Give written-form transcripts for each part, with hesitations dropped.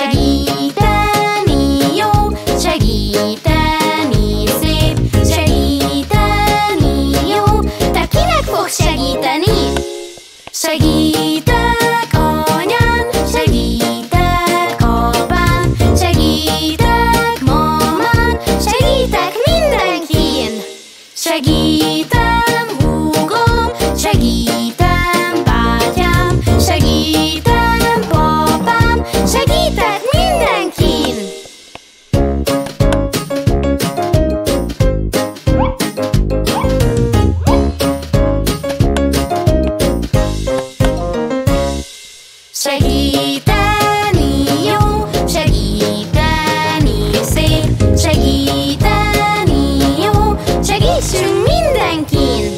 Segíteni jó, segíteni szép, segíteni jó. Te kinek fogsz segíteni? Segítek anyám, segítek apám, segítek mamám, segítek mindenkin. Segítem húgom, segítem bátyám, segítem papám, segítek mindenkin. Segíteni jó, segíteni szép, segíteni jó, segítsünk mindenkin.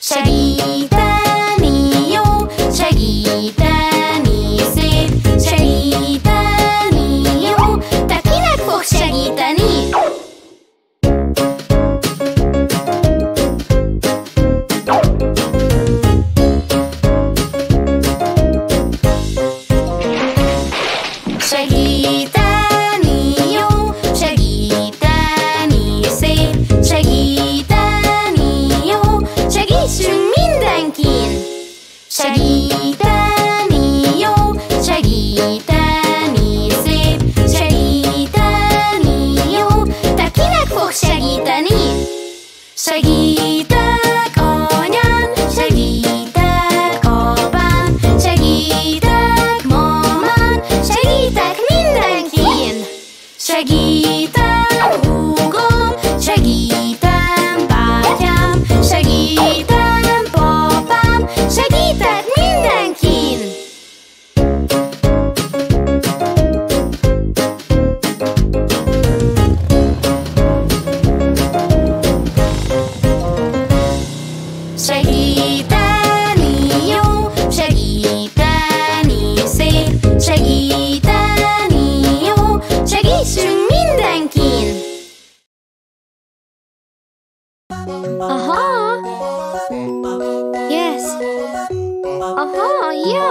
Segíteni jó, segíteni szép, segíteni jó, te kinek fogsz segíteni? Segíteni jó, segíteni szép, segíteni jó, segítsünk mindenkin. Segíteni jó, segíteni szép, segíteni jó, te kinek fogsz segíteni? Segítek anyám, segítek apám, segítek mamám, segítek mindenkin. Segítem húgom, segítem bátyám, segítem papám, segítek mindenkin. Segíteni jó, segíteni szép, segíteni jó, segítsünk mindenkin! Aha! Yes! Aha, ja!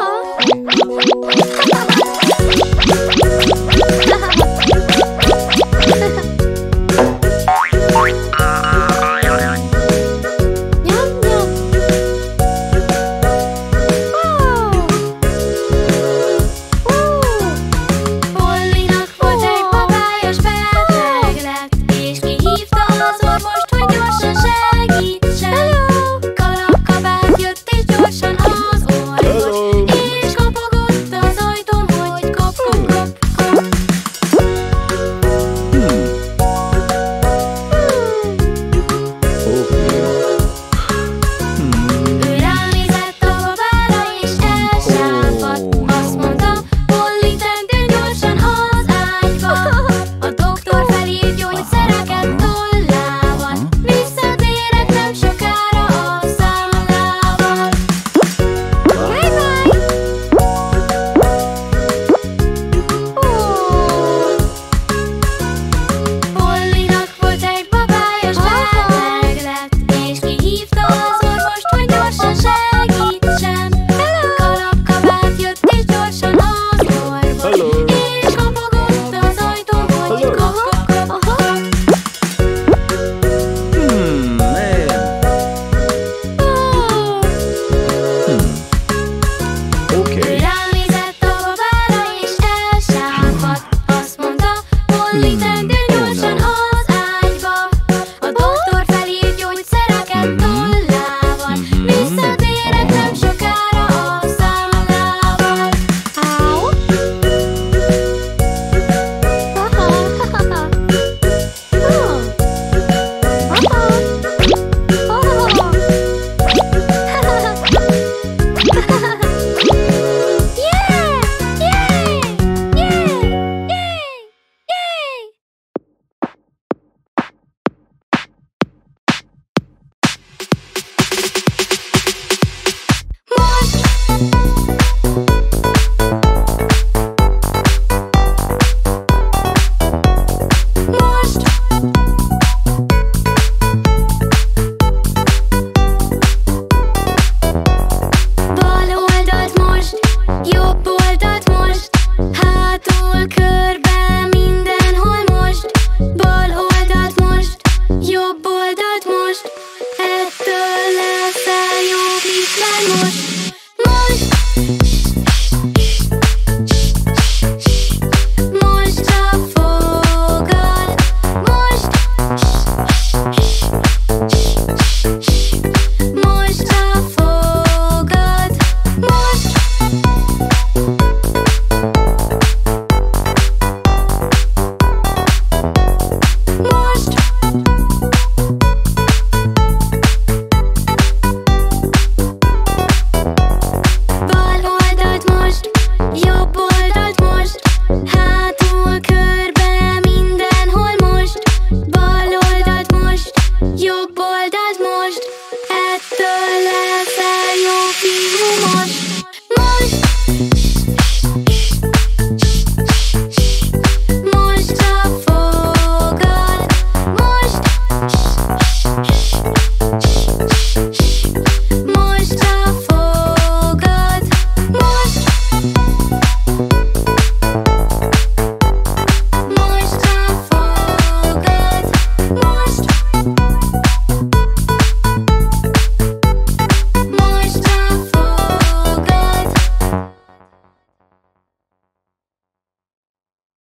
Segít, segít. Kalapkabát jött és gyorsan az orvos, és kopogott.